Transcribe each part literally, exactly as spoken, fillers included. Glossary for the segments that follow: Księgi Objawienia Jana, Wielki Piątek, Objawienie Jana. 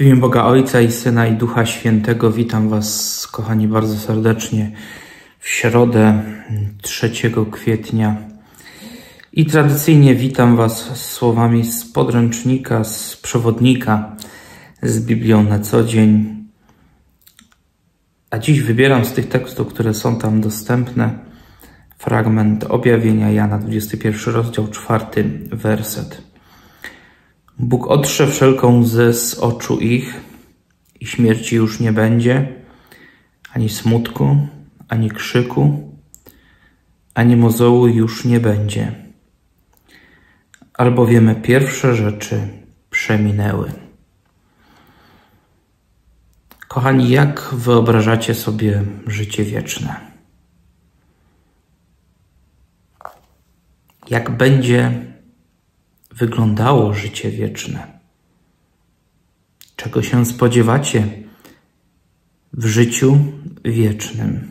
W imię Boga Ojca i Syna i Ducha Świętego witam Was, kochani, bardzo serdecznie w środę trzeciego kwietnia i tradycyjnie witam Was słowami z podręcznika, z przewodnika z Biblią na co dzień. A dziś wybieram z tych tekstów, które są tam dostępne, fragment Objawienia Jana, dwudziesty pierwszy rozdział, czwarty werset. Bóg otrze wszelką łzę z oczu ich i śmierci już nie będzie, ani smutku, ani krzyku, ani mozołu już nie będzie, albowiem pierwsze rzeczy przeminęły. Kochani, jak wyobrażacie sobie życie wieczne? Jak będzie wyglądało życie wieczne? Czego się spodziewacie w życiu wiecznym?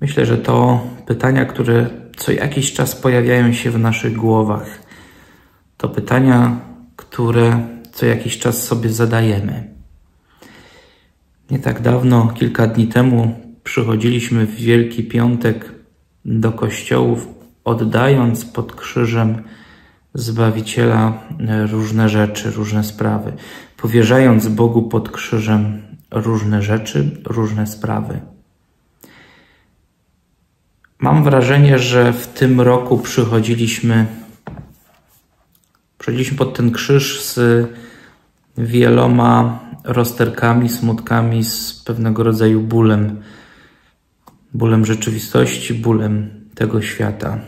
Myślę, że to pytania, które co jakiś czas pojawiają się w naszych głowach. To pytania, które co jakiś czas sobie zadajemy. Nie tak dawno, kilka dni temu, przychodziliśmy w Wielki Piątek do kościołów, oddając pod krzyżem Zbawiciela różne rzeczy, różne sprawy. Powierzając Bogu pod krzyżem różne rzeczy, różne sprawy. Mam wrażenie, że w tym roku przychodziliśmy, przychodziliśmy pod ten krzyż z wieloma rozterkami, smutkami, z pewnego rodzaju bólem. Bólem rzeczywistości, bólem tego świata.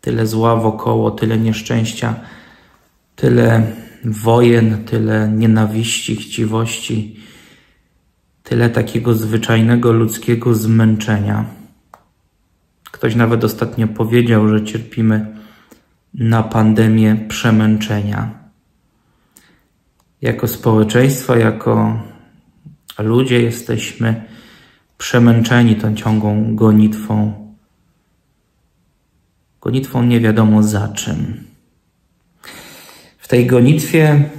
Tyle zła wokoło, tyle nieszczęścia, tyle wojen, tyle nienawiści, chciwości, tyle takiego zwyczajnego ludzkiego zmęczenia. Ktoś nawet ostatnio powiedział, że cierpimy na pandemię przemęczenia. Jako społeczeństwo, jako ludzie jesteśmy przemęczeni tą ciągłą gonitwą, gonitwą nie wiadomo za czym. W tej gonitwie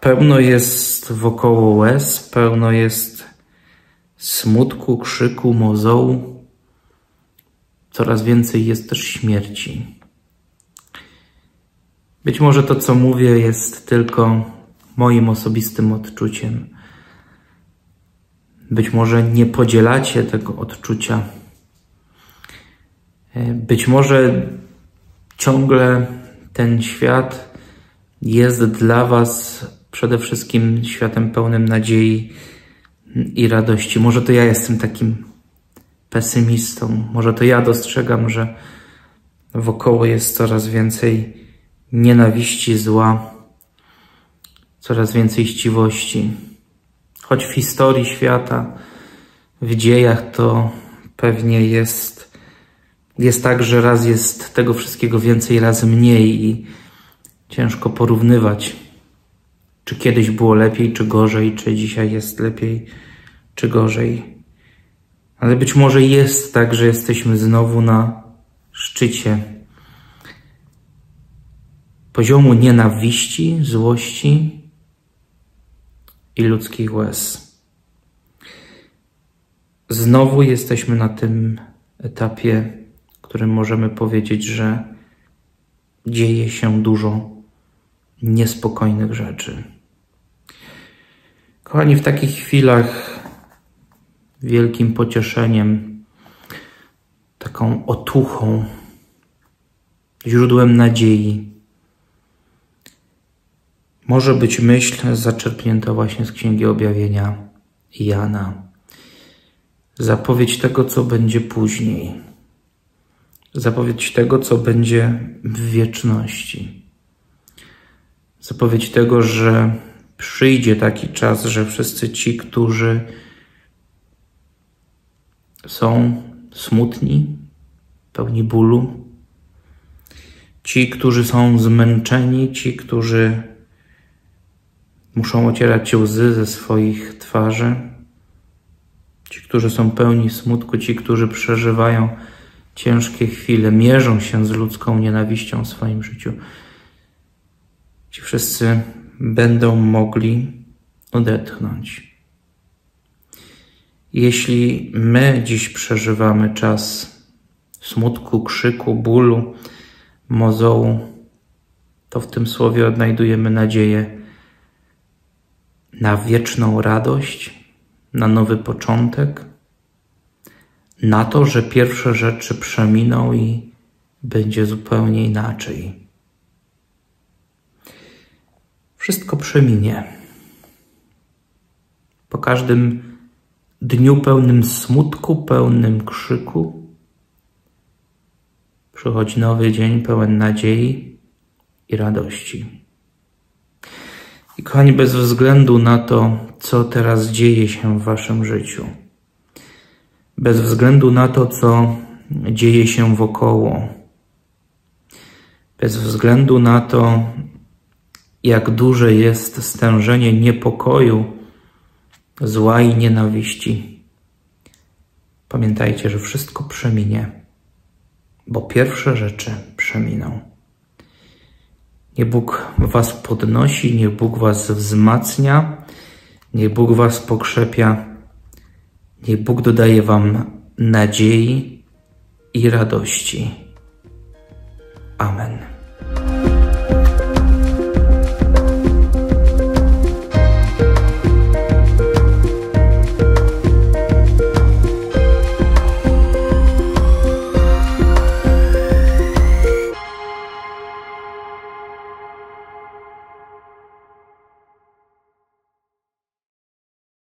pełno jest wokoło łez, pełno jest smutku, krzyku, mozołu. Coraz więcej jest też śmierci. Być może to, co mówię, jest tylko moim osobistym odczuciem. Być może nie podzielacie tego odczucia. Być może ciągle ten świat jest dla Was przede wszystkim światem pełnym nadziei i radości. Może to ja jestem takim pesymistą. Może to ja dostrzegam, że wokoło jest coraz więcej nienawiści, zła, coraz więcej chciwości. Choć w historii świata, w dziejach to pewnie jest Jest tak, że raz jest tego wszystkiego więcej, raz mniej i ciężko porównywać, czy kiedyś było lepiej, czy gorzej, czy dzisiaj jest lepiej, czy gorzej. Ale być może jest tak, że jesteśmy znowu na szczycie poziomu nienawiści, złości i ludzkich łez. Znowu jesteśmy na tym etapie, w którym możemy powiedzieć, że dzieje się dużo niespokojnych rzeczy. Kochani, w takich chwilach wielkim pocieszeniem, taką otuchą, źródłem nadziei może być myśl zaczerpnięta właśnie z Księgi Objawienia Jana. Zapowiedź tego, co będzie później. Zapowiedź tego, co będzie w wieczności. Zapowiedź tego, że przyjdzie taki czas, że wszyscy ci, którzy są smutni, pełni bólu, ci, którzy są zmęczeni, ci, którzy muszą ocierać łzy ze swoich twarzy, ci, którzy są pełni smutku, ci, którzy przeżywają ciężkie chwile, mierzą się z ludzką nienawiścią w swoim życiu. Ci wszyscy będą mogli odetchnąć. Jeśli my dziś przeżywamy czas smutku, krzyku, bólu, mozołu, to w tym słowie odnajdujemy nadzieję na wieczną radość, na nowy początek, na to, że pierwsze rzeczy przeminą i będzie zupełnie inaczej. Wszystko przeminie. Po każdym dniu pełnym smutku, pełnym krzyku, przychodzi nowy dzień pełen nadziei i radości. I kochani, bez względu na to, co teraz dzieje się w waszym życiu, bez względu na to, co dzieje się wokoło, bez względu na to, jak duże jest stężenie niepokoju, zła i nienawiści, pamiętajcie, że wszystko przeminie, bo pierwsze rzeczy przeminą. Niech Bóg was podnosi, niech Bóg was wzmacnia, niech Bóg was pokrzepia, niech Bóg dodaje wam nadziei i radości. Amen.